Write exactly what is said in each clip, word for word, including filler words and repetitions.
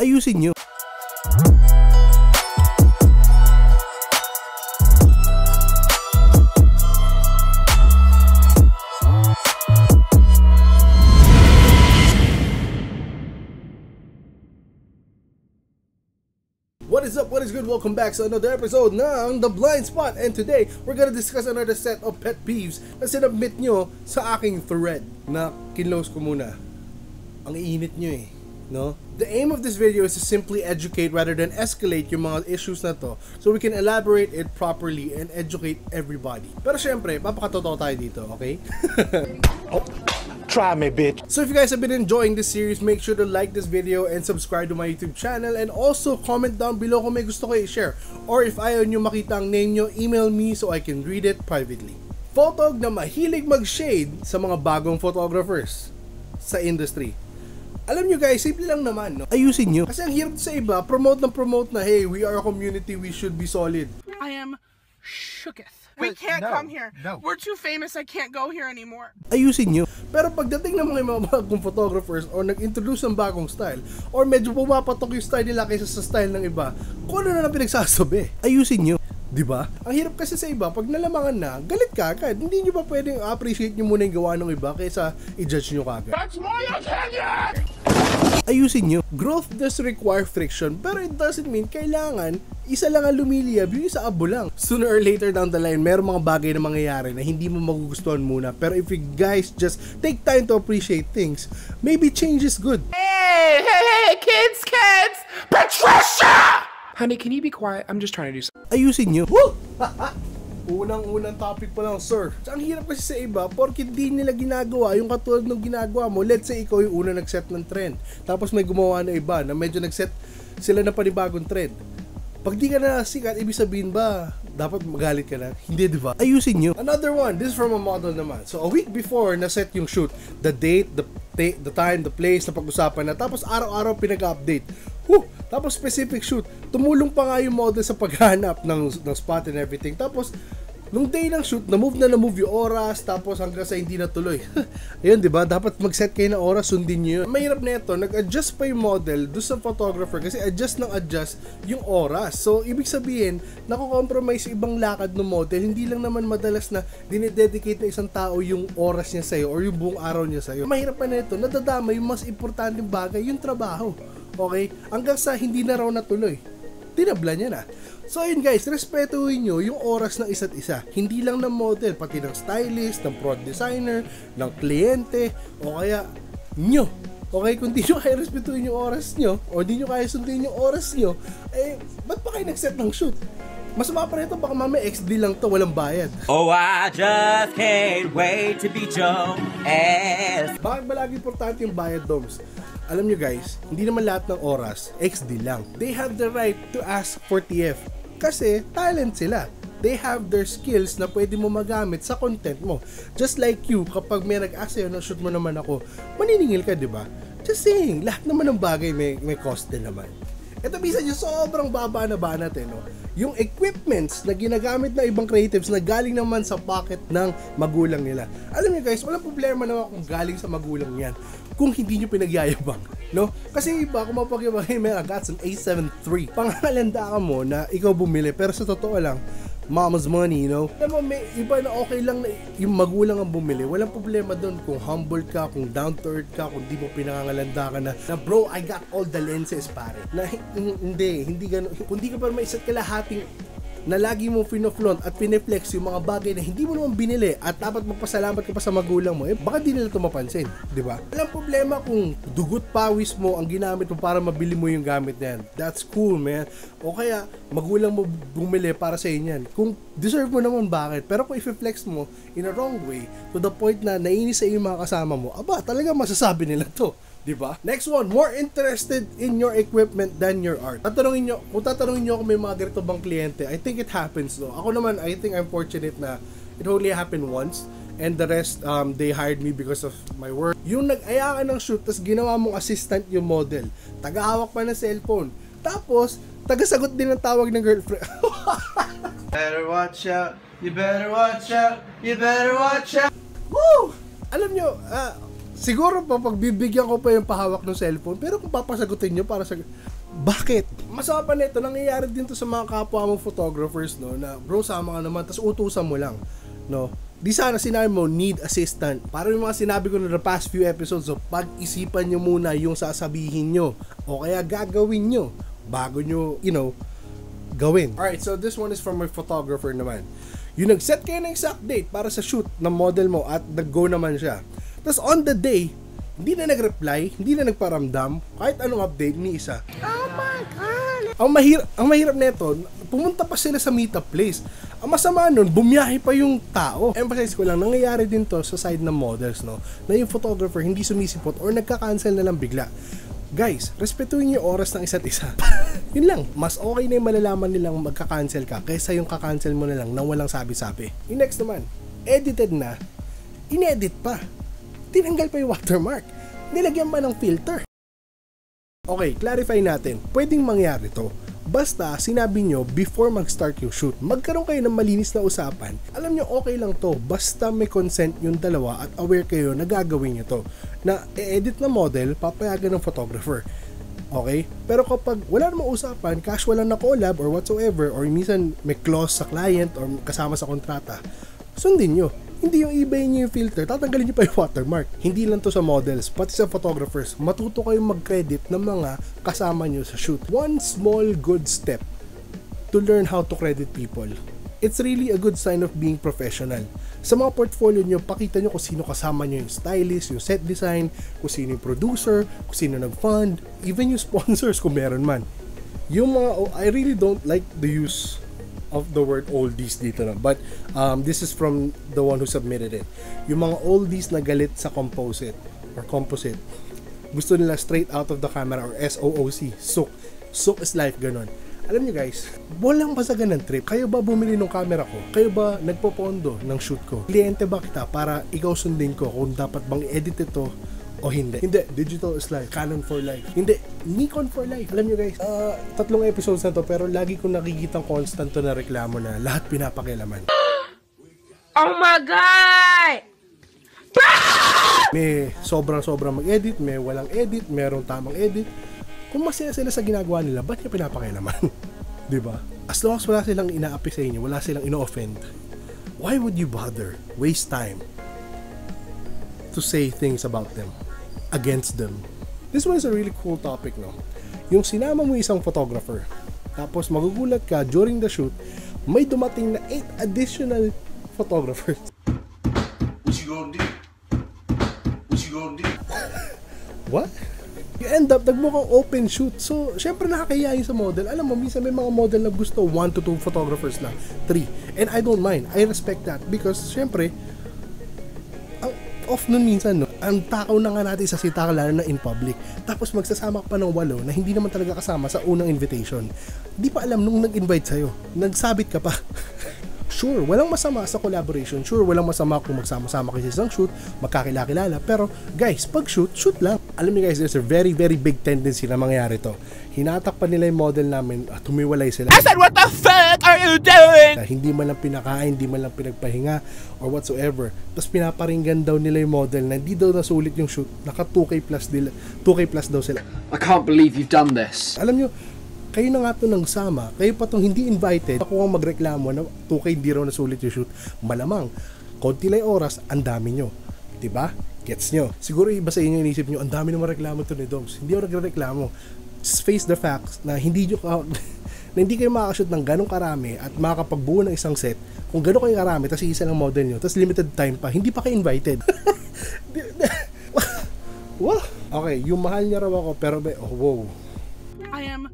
ayusin nyo. What is up? What is good? Welcome back sa another episode ng The Blind Spot, and today we're gonna discuss another set of pet peeves na sinubmit nyo sa aking thread na kinlose ko muna. Ang iinit nyo eh, no? The aim of this video is to simply educate rather than escalate yung mga issues na to so we can elaborate it properly and educate everybody. Pero syempre, papakatotoo tayo dito, okay? Oh. Try me, bitch. So if you guys have been enjoying this series, make sure to like this video and subscribe to my YouTube channel, and also comment down below kung may gusto kayo i-share, or if ayaw nyo makita ang name nyo, email me so I can read it privately. Photog na mahilig mag-shade sa mga bagong photographers sa industry. Alam nyo guys, simple lang naman, no? Ayusin nyo. Kasi ang hirap sa iba, promote na promote na, hey, we are a community, we should be solid. I am shooketh. We can't no, come here. No. We're too famous. I can't go here anymore. Ayusin nyo. Pero pagdating ng mga mga bagong photographers or nag-introduce ng bagong style or medyo pumapatok yung style nila kaysa sa style ng iba, kung ano na lang pinagsasabi. Ayusin nyo. Diba? Ang hirap kasi sa iba, pag nalamangan na, galit ka agad. Hindi nyo pa pwedeng appreciate nyo muna yung gawa ng iba kaysa i-judge nyo kagad. That's my opinion! Ayusin nyo. Growth does require friction, pero it doesn't mean kailangan isa lang ang lumiliyab, yung isa abo lang. Sooner or later down the line, merong mga bagay na mangyayari na hindi mo magugustuhan muna. Pero if you guys just take time to appreciate things, maybe change is good. Hey! Hey! Hey! Kids! Kids! Patricia! Honey, can you be quiet? I'm just trying to do something. Ayusin nyo. Woo! Unang-unang topic pa lang, sir. So, ang hirap kasi sa iba, porque hindi nila ginagawa yung katulad ng ginagawa mo. Let's say ikaw yung una nag-set ng trend. Tapos may gumawa na iba na medyo nag-set sila na panibagong trend. Pag di ka na sikat, ibig sabihin ba, dapat magalit ka na? Hindi, diba? Ayusin nyo. Another one, this is from a model naman. So, a week before, na-set yung shoot. The date, the, the time, the place, na pag-usapan na. Tapos araw-araw pinag-update. Woo! Tapos specific shoot. Tumulong pa nga yung model sa paghanap ng, ng spot and everything. Tapos, nung day ng shoot, na-move na na-move yung oras, tapos hanggang sa hindi natuloy. Ayun, diba? Dapat mag-set kayo ng oras, sundin nyo yun. Mahirap na ito, nag-adjust pa yung model doon sa photographer kasi adjust ng adjust yung oras. So, ibig sabihin, nakukompromise ibang lakad ng model. Hindi lang naman madalas na dinededicate na isang tao yung oras niya sa'yo or yung buong araw niya sa'yo. Mahirap pa na ito, nadadama yung mas importanteng bagay, yung trabaho. Okay? Hanggang sa hindi na raw natuloy. Tinabla niya na. So ayun guys, respetuhin nyo yung oras ng isa't isa. Hindi lang ng model, pati ng stylist, ng prod designer, ng kliyente, o kaya nyo. Okay, kung di nyo kaya respetuhin yung oras nyo, o di nyo kaya sundin yung oras nyo, eh, ba't pa kayo nag-set ng shoot? Masama pa rito, baka mamaya X D lang to, walang bayad. Oh, I just can't wait to be Joe S. Bakit ba lagi importante yung bayad, Doms? Alam nyo guys, hindi naman lahat ng oras, X D lang. They have the right to ask for T F. Kasi talent sila. They have their skills na pwede mo magamit sa content mo. Just like you, kapag may nag-ask sa'yo na shoot mo naman ako, maniningil ka, di ba? Just saying, lahat naman ng bagay may, may cost din naman. Ito bisa nyo, sobrang baba na ba natin, no? Yung equipments na ginagamit na ibang creatives na galing naman sa pocket ng magulang nila. Alam nyo guys, walang problema naman kung galing sa magulang yan kung hindi nyo pinagyayabang, no? Kasi iba, kung mapagyabang, may agats ng A seven three. Pangalanda ka mo na ikaw bumili, pero sa totoo lang, mama's money, you know? Alam mo, may iba na okay lang na yung magulang ang bumili. Walang problema doon kung humble ka, kung down to earth ka, kung di mo pinangangalanda ka na, na bro, I got all the lenses, pare. Na hindi, hindi ganun. Kung di ka pa may isa't kalahating na lagi mo pinoflaunt at pineflex yung mga bagay na hindi mo naman binili at dapat magpasalamat ka pa sa magulang mo, eh baka di nila ito mapansin, di ba? Walang problema kung dugot pawis mo ang ginamit mo para mabili mo yung gamit na yan. That's cool, man. O kaya magulang mo bumili para sa inyo yan. Kung deserve mo naman, bakit? Pero kung i-flex mo in a wrong way to the point na nainis sa iyo mga kasama mo, aba, talaga masasabi nila to. Diba? Next one, more interested in your equipment than your art. Tatanungin nyo, kung tatanungin nyo kung may mga ganito bang kliyente, I think it happens though. Ako naman, I think I'm fortunate na it only happened once. And the rest, um, they hired me because of my work. Yung nag-aya ka ng shoot, tas ginawa mong assistant yung model. Tagahawak pa ng cellphone. Tapos, tagasagot din ang tawag ng girlfriend. Better watch out, you better watch out, you better watch out. Woo! Alam nyo, ah, uh, Siguro pa pagbibigyan ko pa yung pahawak ng cellphone, pero kung papasagutin nyo para sa bakit? Masama pa nito, nangyayari din to sa mga kapwa mong photographers, no, na bro sama ka naman, tas utusan mo lang, no. Di sana sinabi mo need assistant. Para yung mga sinabi ko na the past few episodes, so pag-isipan nyo muna yung sasabihin nyo o kaya gagawin nyo bago nyo, you know, gawin. Alright, so this one is from my photographer naman. Yung nag-set kayo ng exact date para sa shoot ng model mo at nag-go naman siya. Tapos on the day, hindi na nag-reply, hindi na nagparamdam, kahit anong update ni isa. Oh my God! Ang, mahir ang mahirap nito, pumunta pa sila sa meetup place. Ang masama nun, bumiyahe pa yung tao. Emphasize ko lang, nangyayari din to sa side ng models, no? Na yung photographer hindi sumisipot or nagka-cancel na lang bigla. Guys, respetuhin yung oras ng isa't isa. Yun lang, mas okay na yung malalaman nilang magka-cancel ka kaysa yung kakancel mo na lang nang walang sabi-sabi. Yung next naman, edited na, inedit pa. Tinanggal pa yung watermark. Nilagyan pa ng filter. Okay, clarify natin. Pwedeng mangyari to. Basta sinabi nyo before mag-start yung shoot, magkaroon kayo ng malinis na usapan. Alam nyo, okay lang to. Basta may consent yung dalawa at aware kayo na gagawin nyo to. Na e-edit na model, papayagan ng photographer. Okay? Pero kapag wala namang usapan, casual lang na collab or whatsoever, or minsan may clause sa client or kasama sa kontrata, sundin nyo. Hindi yung ibay niyo yung filter, tatanggalin niyo pa yung watermark. Hindi lang to sa models, pati sa photographers, matuto kayong mag-credit ng mga kasama niyo sa shoot. One small good step to learn how to credit people. It's really a good sign of being professional. Sa mga portfolio niyo, pakita niyo kung sino kasama niyo, yung stylist, yung set design, kung sino yung producer, kung sino nag-fund, even yung sponsors kung meron man. Yung mga, oh, I really don't like the use of the word oldies dito na, but um, this is from the one who submitted it. Yung mga oldies na galit sa composite or composite, gusto nila straight out of the camera or S O O C, sook sook is life, ganon. Alam nyo guys, walang basagan ng trip. Kayo ba bumili ng camera ko? Kayo ba nagpopondo ng shoot ko? Kliyente ba kita para ikaw sundin ko kung dapat bang edit ito o hindi? Hindi, digital is life, Canon for life. Hindi, Nikon for life. Alam nyo guys, uh, tatlong episodes na to, pero lagi kong nakikitang constant to na reklamo na lahat pinapakilaman. Oh my God! May sobrang-sobrang mag-edit, may walang edit, merong tamang edit. Kung masaya sila sa ginagawa nila, ba't niya pinapakilaman? Diba? As long as wala silang inaapi sa inyo, wala silang ino-offend, why would you bother? Waste time to say things about them, against them. This one is a really cool topic, no? Yung sinama mo isang photographer, tapos magugulat ka during the shoot, may dumating na eight additional photographers. What you gonna do? What you gonna do? What? You end up, nagmukhang open shoot. So, syempre nakakayayin sa model. Alam mo, minsan may mga model na gusto one to two photographers lang, three. And I don't mind. I respect that because, syempre, off nun minsan, no? Ang takaw na nga natin sa sita, lalo na in public. Tapos magsasama ka pa ng walo na hindi naman talaga kasama sa unang invitation. Di pa alam nung nag-invite sa'yo. Nagsabit ka pa. Sure, walang masama sa collaboration. Sure, walang masama kung magsama-sama kayo sa isang shoot, magkakilakilala. Pero guys, pag shoot, shoot lang. Alam niyo guys, there's a very, very big tendency na mangyari to. Hinatak pa nila yung model namin at tumiwalay sila. I said, what the fuck are you doing? Na hindi man lang pinakain, hindi man lang pinagpahinga or whatsoever. Tapos pinaparinggan daw nila yung model na hindi daw nasulit yung shoot. Naka two K plus, dila, two K plus daw sila. I can't believe you've done this. Alam niyo, kayo na nga ito nagsama, kayo pa itong hindi invited, ako ang magreklamo na two K di raw nasulit yung shoot. Malamang, konti lang oras, ang dami nyo. Diba? Gets nyo? Siguro iba sa inyo inisip nyo, ang dami naman reklamo ito ni Doms. Hindi ako nagreklamo. Just face the facts na hindi nyo ka, na hindi kayo makakashoot ng ganong karami at makakapagbuo ng isang set kung ganong kayo karami, tapos isa ng model nyo, tapos limited time pa, hindi pa kayo invited. Wow! Okay, yung mahal niya raw ako, pero may, oh, wow. I am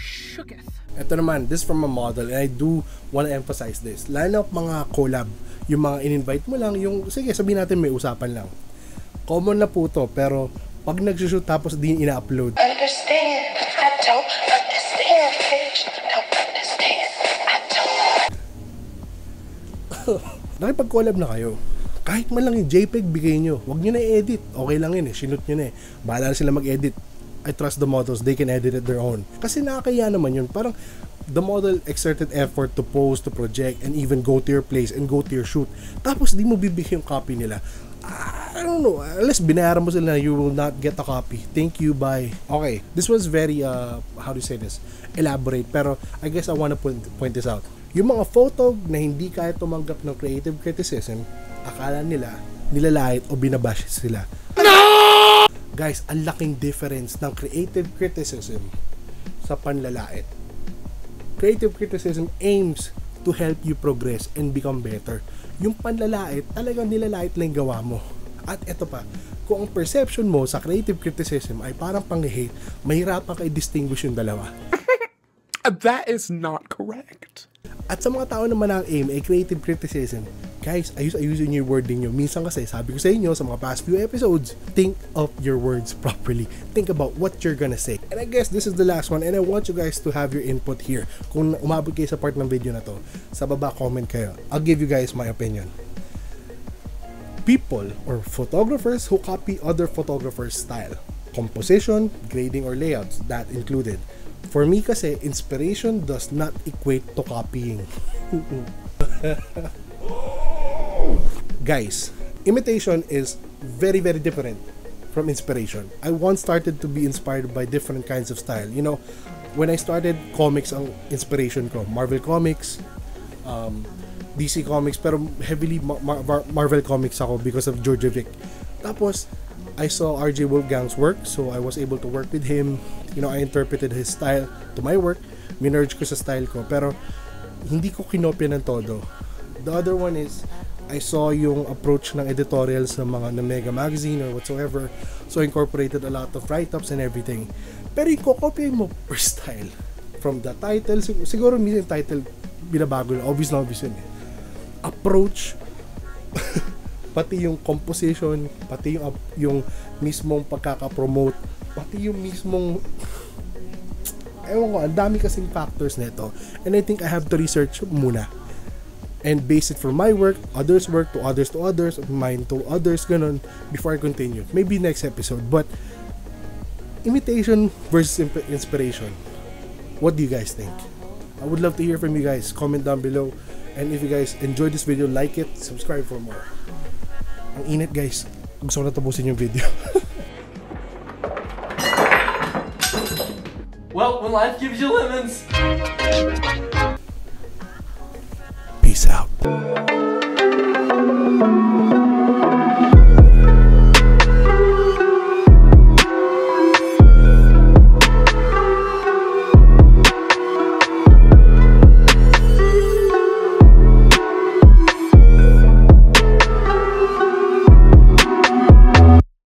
shooketh. Ito naman, this from a model, and I do want to emphasize this. Lalo mga collab, yung mga in-invite mo lang, yung, sige, sabihin natin may usapan lang. Common na po to, pero pag nagsushoot tapos din ina-upload. Understand, I don't understand, bitch. Don't understand, I don't. Nakipag-collab na kayo. Kahit man lang yung JPEG, bigay nyo. Huwag nyo na i-edit. Okay lang yun eh, sinut nyo na eh. Bahala na sila mag-edit. I trust the models, they can edit it their own. Kasi nakakaya naman yun, parang the model exerted effort to pose, to project, and even go to your place and go to your shoot. Tapos di mo bibigyan yung copy nila. I don't know, unless binayaran mo sila, you will not get a copy. Thank you, bye. Okay, this was very, uh, how do you say this? Elaborate, pero I guess I want to point, point this out. Yung mga photog na hindi kaya tumanggap ng creative criticism, akala nila, nilalait o binabash sila. No! Guys, ang laking difference ng creative criticism sa panlalait. Creative criticism aims to help you progress and become better. Yung panlalait, talagang nilalait lang gawa mo. At eto pa, kung ang perception mo sa creative criticism ay parang pang-hate, mahirapan ka i-distinguish yung dalawa. That is not correct. At sa mga tao naman ang aim ay creative criticism, guys, ayus-ayusin yung wording nyo. Minsan kasi, sabi ko sa inyo sa mga past few episodes, think of your words properly. Think about what you're gonna say. And I guess this is the last one and I want you guys to have your input here. Kung umabot kayo sa part ng video na to, sa baba comment kayo. I'll give you guys my opinion. People or photographers who copy other photographers' style, composition, grading or layouts, that included. For me kasi, inspiration does not equate to copying. Guys, imitation is very very different from inspiration. I once started to be inspired by different kinds of style. You know, when I started comics ang inspiration ko, Marvel Comics, um, D C Comics, pero heavily Mar Mar Marvel Comics ako because of George Vick. Tapos, I saw R J Wolfgang's work, so I was able to work with him. You know, I interpreted his style to my work. Minerge ko sa style ko, pero hindi ko kinopya ng todo. The other one is, I saw yung approach ng editorials ng mga ng Mega Magazine or whatsoever. So I incorporated a lot of write-ups and everything. Pero ikokopya mo per style. From the title, sig siguro minsan yung title binabago na. Obvious na obvious yun eh. Approach, pati yung composition, pati yung, yung mismong pagkakapromote, pati yung mismong... Ewan ko, ang dami kasing factors nito. And I think I have to research muna. And base it for my work, others' work, to others, to others, mine to others, ganun, before I continue. Maybe next episode, but imitation versus inspiration. What do you guys think? I would love to hear from you guys. Comment down below. And if you guys enjoyed this video, like it, subscribe for more. Ang init guys. Gusto ko na tapusin yung video. Well, when life gives you lemons... Peace out.